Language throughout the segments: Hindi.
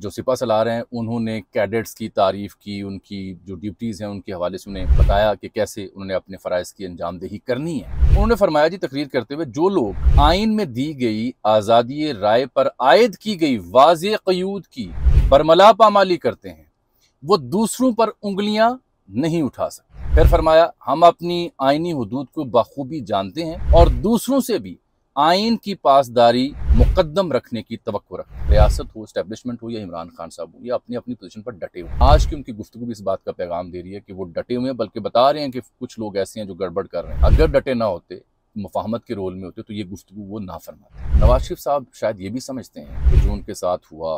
जो सिपा सलार हैं उन्होंने कैडेट्स की तारीफ़ की, उनकी जो ड्यूटीज़ हैं उनके हवाले से उन्हें बताया कि कैसे उन्होंने अपने फ़राइज़ की अंजामदेही करनी है। उन्होंने फरमाया जी तकरीर करते हुए, जो लोग आइन में दी गई आज़ादी राय पर आयद की गई वाज़े क़यूद की बरमला पामाली करते हैं वो दूसरों पर उंगलियाँ नहीं उठा सकते। फिर फरमाया, हम अपनी आइनी हदूद को बखूबी जानते हैं और दूसरों से भी आइन की पासदारी मुकदम रखने की तवक्को रखें। रियासत हो, इस्टेब्लिशमेंट हो या इमरान खान साहब हो, या अपनी अपनी पोजीशन पर डटे हुए। आज की उनकी गुफ्तगू भी इस बात का पैगाम दे रही है कि वो डटे हुए हैं, बल्कि बता रहे हैं कि कुछ लोग ऐसे हैं जो गड़बड़ कर रहे हैं। अगर डटे ना होते, मुफाहमत के रोल में होते, तो ये गुफ्तगू वो ना फरमाते। नवाज शरीफ साहब शायद ये भी समझते हैं कि जो उनके साथ हुआ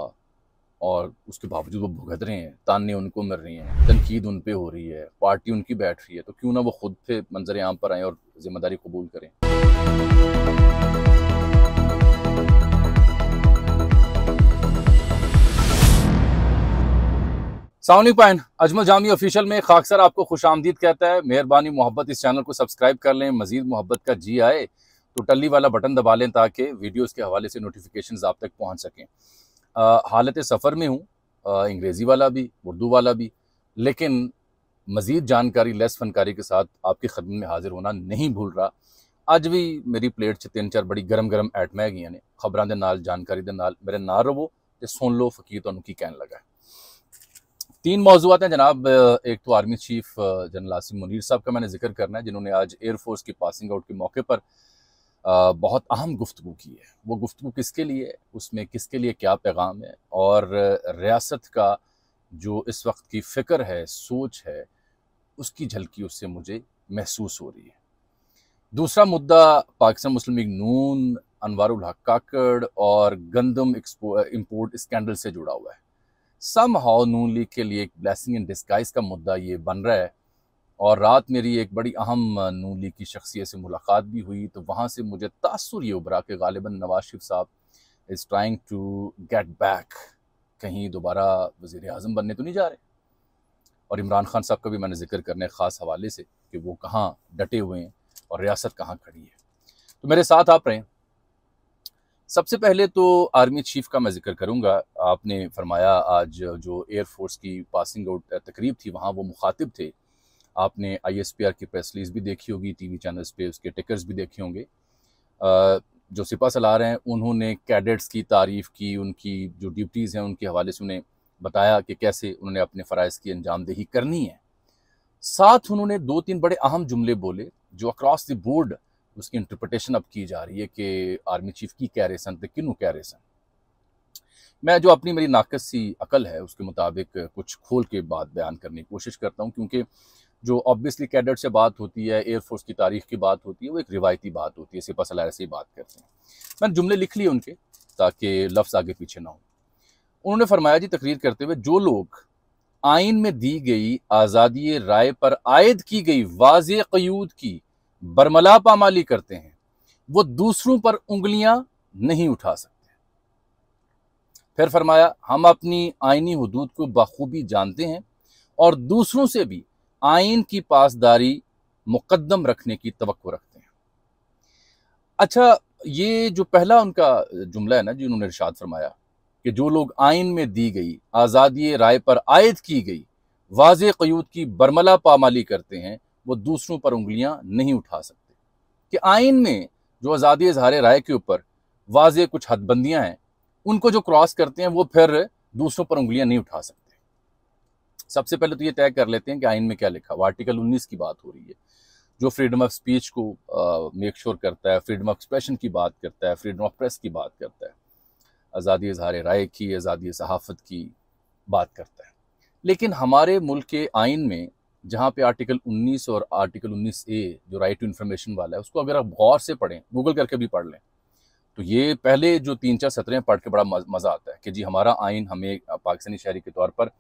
और उसके बावजूद वो भुगत रहे हैं, ताने उनको मिल रही हैं, तनकीद उन पर हो रही है, पार्टी उनकी बैठ रही है, तो क्यों ना वो खुद पे मंजर आम पर आएँ और जिम्मेदारी कबूल करें। साउनी पॉइंट अजमल जामी ऑफिशियल में खाकसर आपको खुश आमदीद कहता है। मेहरबानी मोहब्बत इस चैनल को सब्सक्राइब कर लें। मजीद मोहब्बत का जी आए तो टल्ली वाला बटन दबा लें ताकि वीडियोस के हवाले से नोटिफिकेशंस आप तक पहुंच सकें। हालत सफ़र में हूँ, अंग्रेज़ी वाला भी उर्दू वाला भी, लेकिन मज़ीद जानकारी लेस फनकारी के साथ आपकी खदमत में हाजिर होना नहीं भूल रहा। अज भी मेरी प्लेट 'च तीन चार बड़ी गर्म गर्म ऐटम है, खबरों के नाल जानकारी के नाल मेरे नाल रवो तो सुन लो फकीर तुहानूं की कहन लगा है। तीन मौजूद हैं जनाब। एक तो army chief general Asim Munir साहब का मैंने जिक्र करना है, जिन्होंने आज एयरफोर्स की पासिंग आउट के मौके पर बहुत अहम गुफ्तगू की है। वो गुफ्तगू किसके लिए है, उसमें किसके लिए क्या पैगाम है, और रियासत का जो इस वक्त की फ़िक्र है, सोच है, उसकी झलकी उससे मुझे महसूस हो रही है। दूसरा मुद्दा पाकिस्तान मुस्लिम लीग नून, अनवारुल हक काकड़ और गंदम इम्पोर्ट स्कैंडल से जुड़ा हुआ है। समहाउ नून लीग के लिए एक ब्लेसिंग इन डिस्गाइज का मुद्दा ये बन रहा है। और रात मेरी एक बड़ी अहम नून लीग की शख्सियत से मुलाकात भी हुई, तो वहाँ से मुझे तासुर ये उभरा कि गालिबन नवाज शरीफ साहब is trying to get back, कहीं दोबारा वज़ीर आज़म बनने तो नहीं जा रहे। और इमरान खान साहब का भी मैंने जिक्र करना है ख़ास हवाले से कि वो कहाँ डटे हुए हैं और रियासत कहाँ खड़ी है। तो मेरे साथ आप रहें। सबसे पहले तो आर्मी चीफ का मैं जिक्र करूंगा। आपने फरमाया आज जो एयरफोर्स की पासिंग आउट तकरीब थी वहाँ वो मुखातिब थे। आपने ISPR की प्रेस रिलीज़ भी देखी होगी, टीवी चैनल्स पे उसके टिकर्स भी देखे होंगे। जो सिपा सलार हैं उन्होंने कैडेट्स की तारीफ़ की, उनकी जो ड्यूटीज़ हैं उनके हवाले से उन्हें बताया कि कैसे उन्होंने अपने फ़राइज़ की अंजामदेही करनी है। साथ उन्होंने दो तीन बड़े अहम जुमले बोले जो अक्रॉस द बोर्ड उसकी इंटरप्रटेशन अब की जा रही है कि आर्मी चीफ की कह रहे सन तो किनू कह रहे सन। मैं जो अपनी मेरी नाकस सी अकल है उसके मुताबिक कुछ खोल के बात बयान करने की कोशिश करता हूँ, क्योंकि जो ऑब्वियसली कैडेट से बात होती है, एयरफोर्स की तारीख की बात होती है, वो एक रिवायती बात होती है, सिपा सलार से ही बात करते हैं। मैंने जुमले लिख लिए उनके ताकि लफ्ज़ आगे पीछे ना हो। उन्होंने फरमाया जी तकरीर करते हुए, जो लोग आइन में दी गई आज़ादी राय पर आयद की गई वाज़े क़यूद की बरमला पामाली करते हैं वो दूसरों पर उंगलियां नहीं उठा सकते। फिर फरमाया, हम अपनी आइनी हदूद को बखूबी जानते हैं और दूसरों से भी आइन की पासदारी मुकद्दम रखने की तवक्को रखते हैं। अच्छा, ये जो पहला उनका जुमला है ना, जो उन्होंने इरशाद फरमाया कि जो लोग आइन में दी गई आज़ादी राय पर आयद की गई वाज़े क़यूद की बरमला पामाली करते हैं वो दूसरों पर उंगलियां नहीं उठा सकते, कि आइन में जो आज़ादी इजहार राय के ऊपर वाज़े कुछ हदबंदियां हैं उनको जो क्रॉस करते हैं वो फिर दूसरों पर उंगलियां नहीं उठा सकते। सबसे पहले तो ये तय कर लेते हैं कि आइन में क्या लिखा हुआ। आर्टिकल 19 की बात हो रही है जो फ्रीडम ऑफ स्पीच को मेक श्योर करता है, फ्रीडम ऑफ एक्सप्रेशन की बात करता है, फ्रीडम ऑफ प्रेस की बात करता है, आज़ादी इजहार राय की, आज़ादी सहाफ़त की बात करता है। लेकिन हमारे मुल्क के आइन में जहाँ पे आर्टिकल 19 और आर्टिकल 19A जो राइट टू इन्फॉर्मेशन वाला है उसको अगर आप गौर से पढ़ें, गूगल करके भी पढ़ लें, तो ये पहले जो तीन चार सतरें पढ़ के बड़ा मज़ा आता है कि जी हमारा आइन हमें पाकिस्तानी शहरी के तौर पर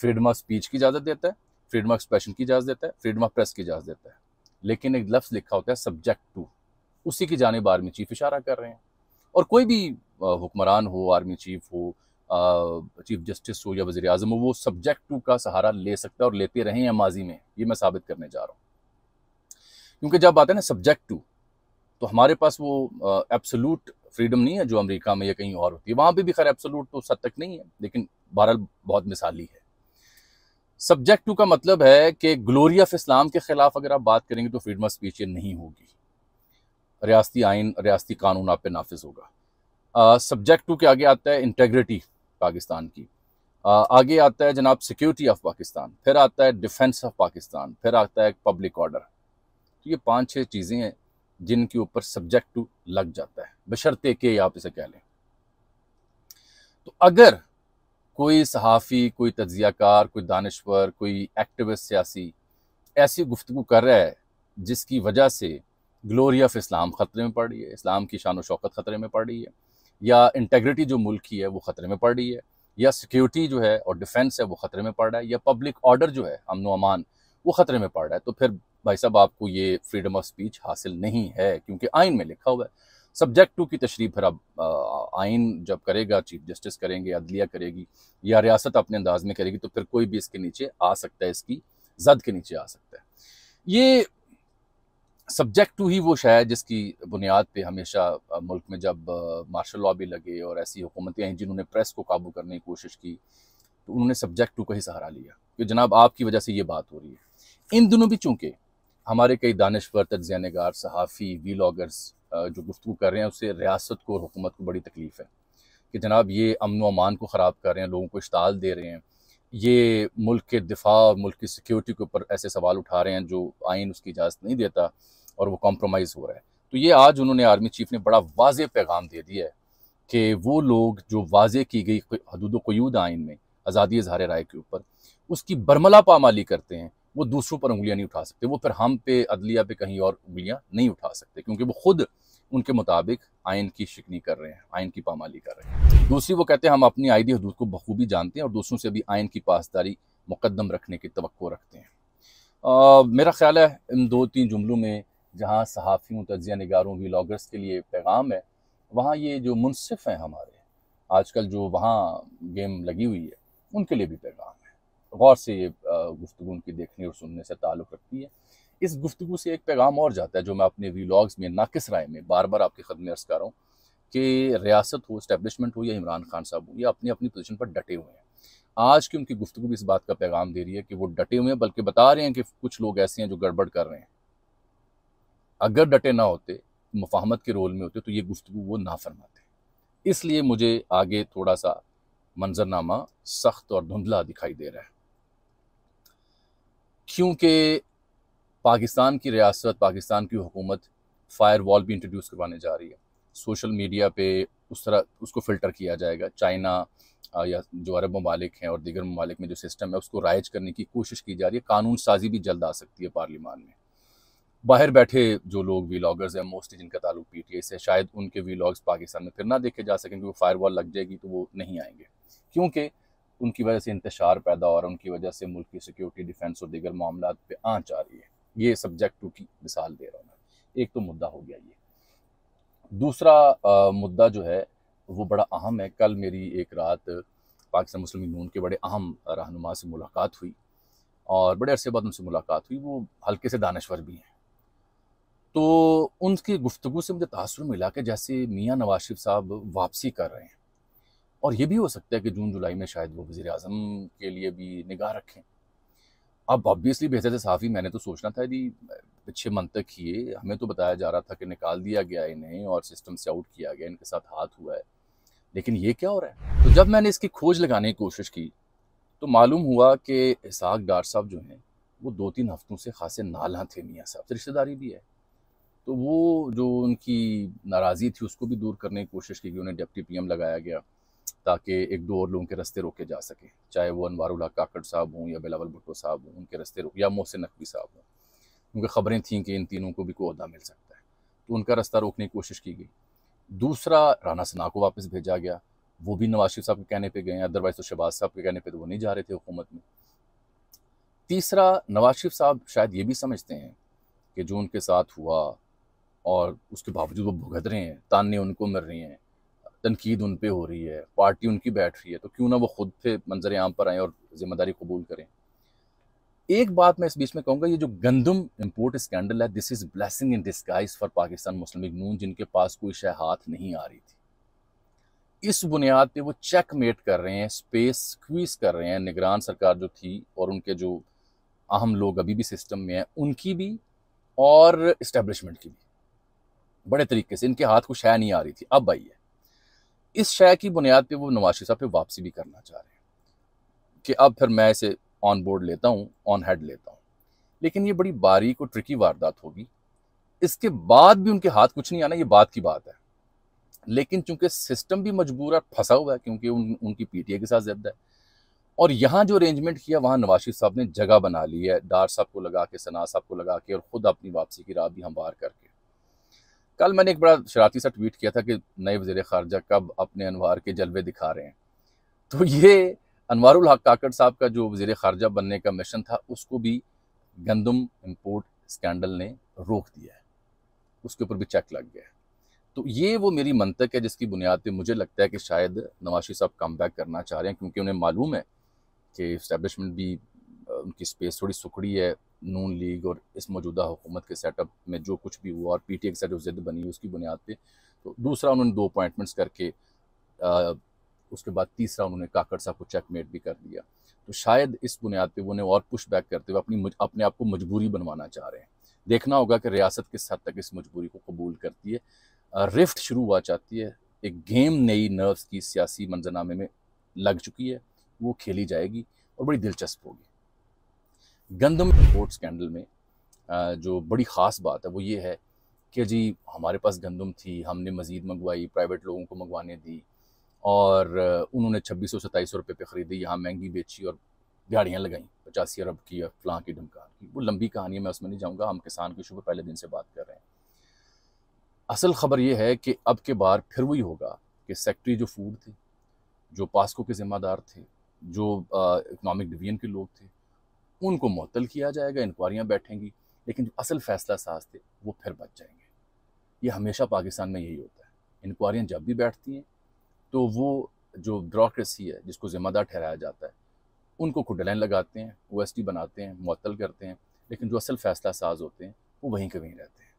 फ्रीडम ऑफ स्पीच की इजाज़त देता है, फ्रीडम ऑफ एक्सप्रेशन की इजाज़त देता है, फ्रीडम ऑफ प्रेस की इजाज़त देता है, लेकिन एक लफ्ज़ लिखा होता है सब्जेक्ट टू। उसी की जानिब आर्मी चीफ इशारा कर रहे हैं। और कोई भी हुक्मरान हो, आर्मी चीफ हो, चीफ जस्टिस हो या वज़ीर आज़म हो, वो सब्जेक्ट टू का सहारा ले सकता है और लेते रहे हैं माजी में। ये मैं साबित करने जा रहा हूँ, क्योंकि जब आता है ना सब्जेक्ट टू, तो हमारे पास वो एब्सोलूट फ्रीडम नहीं है जो अमेरिका में या कहीं और होती है, वहाँ पे भी खैर एब्सोल्यूट तो उस हद तक नहीं है, लेकिन बहरहाल बहुत मिसाली है। सब्जेक्ट टू का मतलब है कि ग्लोरी ऑफ इस्लाम के खिलाफ अगर आप बात करेंगे तो फ्रीडम ऑफ स्पीच ये नहीं होगी, रियासती आइन रियासती कानून आप पे नाफिज होगा। सब्जेक्ट टू के आगे आता है इंटेग्रिटी पाकिस्तान की, आगे आता है जनाब सिक्योरिटी ऑफ पाकिस्तान, फिर आता है डिफेंस ऑफ पाकिस्तान, फिर आता है पब्लिक ऑर्डर। तो ये 5-6 चीज़ें हैं जिनके ऊपर सब्जेक्ट टू लग जाता है, बशर्ते के आप इसे कह लें। तो अगर कोई सहाफ़ी, कोई तज्ज़ियाकार, कोई दानिश्वर, कोई एक्टिविस्ट सियासी ऐसी गुफ्तगू कर रहा है जिसकी वजह से ग्लोरी ऑफ इस्लाम ख़तरे में पड़ रही है, इस्लाम की शान व शौकत ख़तरे में पड़ रही है, या इंटेग्रिटी जो मुल्क की है वो ख़तरे में पड़ रही है, या सिक्योरिटी जो है और डिफेंस है वो ख़तरे में पड़ रहा है, या पब्लिक ऑर्डर जो है अमन अमान वो ख़तरे में पड़ रहा है, तो फिर भाई साहब आपको ये फ्रीडम ऑफ स्पीच हासिल नहीं है, क्योंकि आइन में लिखा हुआ है। सब्जेक्ट टू की तशरीह फिर अब आइन जब करेगा, चीफ जस्टिस करेंगे, अदलिया करेगी, या रियासत अपने अंदाज में करेगी, तो फिर कोई भी इसके नीचे आ सकता है, इसकी जद के नीचे आ सकता है। ये सब्जेक्ट टू ही वो शायद जिसकी बुनियाद पे हमेशा मुल्क में जब मार्शल लॉ भी लगे और ऐसी हुकूमतें हैं जिन्होंने प्रेस को काबू करने की कोशिश की तो उन्होंने सब्जेक्ट टू का ही सहारा लिया कि जनाब आपकी वजह से ये बात हो रही है। इन दिनों भी चूँकि हमारे कई दानिश्वर, तज्जिया निगार, सहाफ़ी, वीलॉगर्स जो गुफ्तगू कर रहे हैं उससे रियासत को और हुकूमत को बड़ी तकलीफ़ है कि जनाब ये अमन व अमान को ख़राब कर रहे हैं, लोगों को इश्ताल दे रहे हैं, ये मुल्क के दिफा और मुल्क की सिक्योरिटी के ऊपर ऐसे सवाल उठा रहे हैं जो आइन उसकी इजाज़त नहीं देता और वो कॉम्प्रोमाइज़ हो रहा है। तो ये आज उन्होंने आर्मी चीफ ने बड़ा वाज़े पैगाम दे दिया है कि वो लोग जो वाज़े की गई हदूद व क़यूद आइन में आज़ादी इज़हार राय के ऊपर उसकी बरमला पामाली करते हैं वो दूसरों पर उंगलियाँ नहीं उठा सकते, वो फिर हम पे अदलिया पे कहीं और उंगलियाँ नहीं उठा सकते क्योंकि वो खुद उनके मुताबिक आइन की शिकनी कर रहे हैं, आइन की पामाली कर रहे हैं। दूसरी वो कहते हैं हम अपनी आइदी हदूद को बखूबी जानते हैं और दूसरों से भी आइन की पासदारी मुकदम रखने की तवक्को रखते हैं। मेरा ख्याल है इन 2-3 जुमलों में जहाँ सहाफ़ियों, तज्जिया निगारों, व्लॉगर्स के लिए पैगाम है, वहाँ ये जो मुनसिफ हैं हमारे आजकल जो वहाँ गेम लगी हुई है उनके लिए भी पैगाम है। गौर से ये गुफ्तगू उनकी देखने और सुनने से ताल्लुक़ रखती है। इस गुफ्तगू से एक पैगाम और जाता है जो मैं अपने व्लॉग्स में नाकिस राय में बार बार आपकी खिदमत में अर्ज़ कर रहा हूँ कि रियासत हो, इस्टेब्लिशमेंट हो या इमरान खान साहब हो, ये अपनी अपनी पोजीशन पर डटे हुए हैं। आज की उनकी गुफ्तगू भी इस बात का पैगाम दे रही है कि वो डटे हुए हैं, बल्कि बता रहे हैं कि कुछ लोग ऐसे हैं जो गड़बड़ कर रहे हैं। अगर डटे ना होते, मुफाहमत के रोल में होते तो ये गुफ्तगू वो ना फरमाते। इसलिए मुझे आगे थोड़ा सा मंजरनामा सख्त और धुंधला दिखाई दे रहा है क्योंकि पाकिस्तान की रियासत, पाकिस्तान की हुकूमत फायरवॉल भी इंट्रोड्यूस करवाने जा रही है। सोशल मीडिया पे उस तरह उसको फ़िल्टर किया जाएगा। चाइना या जो अरब ममालिक हैं और दीगर ममालिक में जो सिस्टम है उसको राइज करने की कोशिश की जा रही है। कानून साजी भी जल्द आ सकती है पार्लियामान में। बाहर बैठे जो लोग व्लॉगर्स हैं, मोस्टली जिनका ताल्लुक पीटीआई से, शायद उनके व्लॉग्स पाकिस्तान में फिर ना देखे जा सकें क्योंकि फायरवॉल लग जाएगी तो वो नहीं आएंगे, क्योंकि उनकी वजह से इंतशार पैदा हो रहा है, उनकी वजह से मुल्क की सिक्योरिटी, डिफेंस और दीगर मामलों पर आँच आ रही है। ये सब्जेक्ट टू की मिसाल दे रहा हूँ मैं। एक तो मुद्दा हो गया ये। दूसरा मुद्दा जो है वो बड़ा अहम है। कल मेरी एक रात पाकिस्तान मुस्लिम लीग-न के बड़े अहम रहनुमा से मुलाकात हुई और बड़े अरसे बाद उनसे मुलाकात हुई। वो हल्के से दानश्वर भी हैं, तो उनकी गुफ्तगू से मुझे तासुर मिला कि जैसे मियाँ नवाज शरीफ साहब वापसी कर रहे हैं और ये भी हो सकता है कि जून जुलाई में शायद वो वज़ीर-ए-आज़म के लिए भी निगाह रखें। अब ऑब्वियसली बेहतर सहाफ़ी मैंने तो सोचना था जी, पिछले मंथ तक ये हमें तो बताया जा रहा था कि निकाल दिया गया इन्हें और सिस्टम से आउट किया गया, इनके साथ हाथ हुआ है, लेकिन ये क्या हो रहा है? तो जब मैंने इसकी खोज लगाने की कोशिश की तो मालूम हुआ कि इशाक डार साहब जो हैं वो 2-3 हफ्तों से खासे नाला थे मियाँ साहब से, रिश्तेदारी भी है, तो वो जो उनकी नाराज़गी थी उसको भी दूर करने की कोशिश की गई। उन्हें डिप्टी PM लगाया गया ताकि 1-2 और लोगों के रास्ते रोके जा सकें, चाहे वो अनवारुल हक काकड़ साहब हों या बेलावल भुट्टो साहब हों, उनके रास्ते रोक, या मोहसिन नकवी साहब हों, क्योंकि खबरें थीं कि इन तीनों को भी कोई ओहदा मिल सकता है, तो उनका रास्ता रोकने की कोशिश की गई। दूसरा, राना सना को वापस भेजा गया, वो भी नवाज शरीफ साहब के कहने पर गए, अदरवाइज़ तो शहबाज साहब के कहने पर तो वो नहीं जा रहे थे हुकूमत में। तीसरा, नवाज शरीफ साहब शायद ये भी समझते हैं कि जो उनके साथ हुआ और उसके बावजूद वो भुगत रहे हैं, ताने उनको मिल रही हैं, तनकीद उन पे हो रही है, पार्टी उनकी बैठ रही है, तो क्यों ना वो खुद पे मंजर आम पर आएँ और ज़िम्मेदारी कबूल करें। एक बात मैं इस बीच में कहूँगा, ये जो गंदम इंपोर्ट स्कैंडल है, this is blessing in disguise for Pakistan Muslim league Noon, जिनके पास कोई शह हाथ नहीं आ रही थी। इस बुनियाद पे वो चेकमेट कर रहे हैं, स्पेस स्क्वीज कर रहे हैं। निगरान सरकार जो थी और उनके जो अहम लोग अभी भी सिस्टम में हैं, उनकी भी और इस्टेब्लिशमेंट की भी बड़े तरीके से इनके हाथ को शह नहीं आ रही थी। अब आइए, इस शह की बुनियाद पे वो नवाज शरीफ साहब पे वापसी भी करना चाह रहे हैं कि अब फिर मैं इसे ऑन बोर्ड लेता हूँ, ऑन हेड लेता हूँ। लेकिन ये बड़ी बारीक और ट्रिकी वारदात होगी। इसके बाद भी उनके हाथ कुछ नहीं आना, ये बात की बात है। लेकिन चूंकि सिस्टम भी मजबूर और फंसा हुआ है, क्योंकि उनकी पीटीआई के साथ ज़िद्द है, और यहाँ जो अरेंजमेंट किया वहाँ नवाज शरीफ साहब ने जगह बना ली है, डार साहब को लगा के, सना साहब को लगा के, और ख़ुद अपनी वापसी की राह भी हमवार करके। कल मैंने एक बड़ा शरारती सा ट्वीट किया था कि नए वज़ीर ख़ारजा कब अपने अनवार के जलवे दिखा रहे हैं। तो ये अनवारुल हक काकड़ साहब का जो वज़ीर ख़ारजा बनने का मिशन था, उसको भी गंदम इंपोर्ट स्कैंडल ने रोक दिया है, उसके ऊपर भी चेक लग गया है। तो ये वो मेरी मंतक है जिसकी बुनियाद पे मुझे लगता है कि शायद नवाज शरीफ साहब कम बैक करना चाह रहे हैं, क्योंकि उन्हें मालूम है कि इस्टेब्लिशमेंट भी उनकी स्पेस थोड़ी सुखड़ी है। नून लीग और इस मौजूदा हुकूमत के सेटअप में जो कुछ भी हुआ और पीटीआई के साथ जो ज़िद बनी उसकी बुनियाद पर, तो दूसरा उन्होंने 2 अपॉइंटमेंट्स करके, उसके बाद तीसरा उन्होंने काकड़ साहब को चेकमेट भी कर दिया। तो शायद इस बुनियाद पे वो उन्हें और पुश बैक करते हुए अपने आप को मजबूरी बनवाना चाह रहे हैं। देखना होगा कि रियासत किस हद तक इस मजबूरी को कबूल करती है। रिफ्ट शुरू हुआ चाहती है, एक गेम नई नर्व्स की सियासी मंजरनामे में लग चुकी है, वो खेली जाएगी और बड़ी दिलचस्प होगी। गंदम इंपोर्ट स्कैंडल में जो बड़ी ख़ास बात है वो ये है कि जी हमारे पास गंदम थी, हमने मज़ीद मंगवाई, प्राइवेट लोगों को मंगवाने दी, और उन्होंने 2600-2700 रुपये पे ख़रीदी, यहाँ महंगी बेची और गाड़ियाँ लगाई 85 अरब की और फलां की ढमकान की। वो लंबी कहानी है, मैं उसमें नहीं जाऊँगा। हम किसान के इशू पर पहले दिन से बात कर रहे हैं। असल ख़बर ये है कि अब के बार फिर वही होगा कि सेक्रेटरी जो फूड थे, जो पास्को के ज़िम्मेदार थे, जो इकनॉमिक डिवीजन के लोग थे, उनको मुअत्तल किया जाएगा, इंक्वायरियाँ बैठेंगी, लेकिन जो असल फ़ैसला साज थे वो फिर बच जाएंगे। ये हमेशा पाकिस्तान में यही होता है। इंक्वायरियाँ जब भी बैठती हैं तो वो जो ब्यूरोक्रेसी है जिसको ज़िम्मेदार ठहराया जाता है, उनको कुंडलाइन लगाते हैं, ओएसडी बनाते हैं, मुअत्तल करते हैं, लेकिन जो असल फ़ैसला साज होते हैं वो वहीं के वहीं रहते हैं।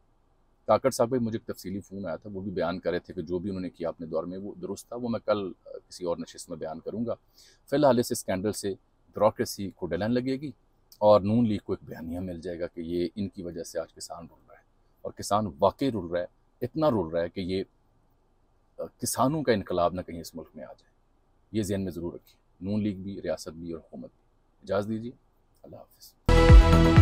काकड़ साहब भाई, मुझे एक तफसीली फ़ोन आया था, वो भी बयान कर रहे थे कि जो भी उन्होंने किया अपने दौर में वो दुरुस्त था। वो मैं कल किसी और नशिस्त में बयान करूँगा। फ़िलहाल इस स्कैंडल से ब्यूरोक्रेसी को डलन लगेगी और नून लीग को एक बयानिया मिल जाएगा कि ये इनकी वजह से आज किसान रुल रहा है, और किसान वाकई रुल रहा है, इतना रुल रहा है कि ये किसानों का इनकलाब ना कहीं इस मुल्क में आ जाए। ये ज़हन में ज़रूर रखिए, नून लीग भी, रियासत भी और हुकूमत भी। इजाज़त दीजिए, अल्लाह हाफ़िज़।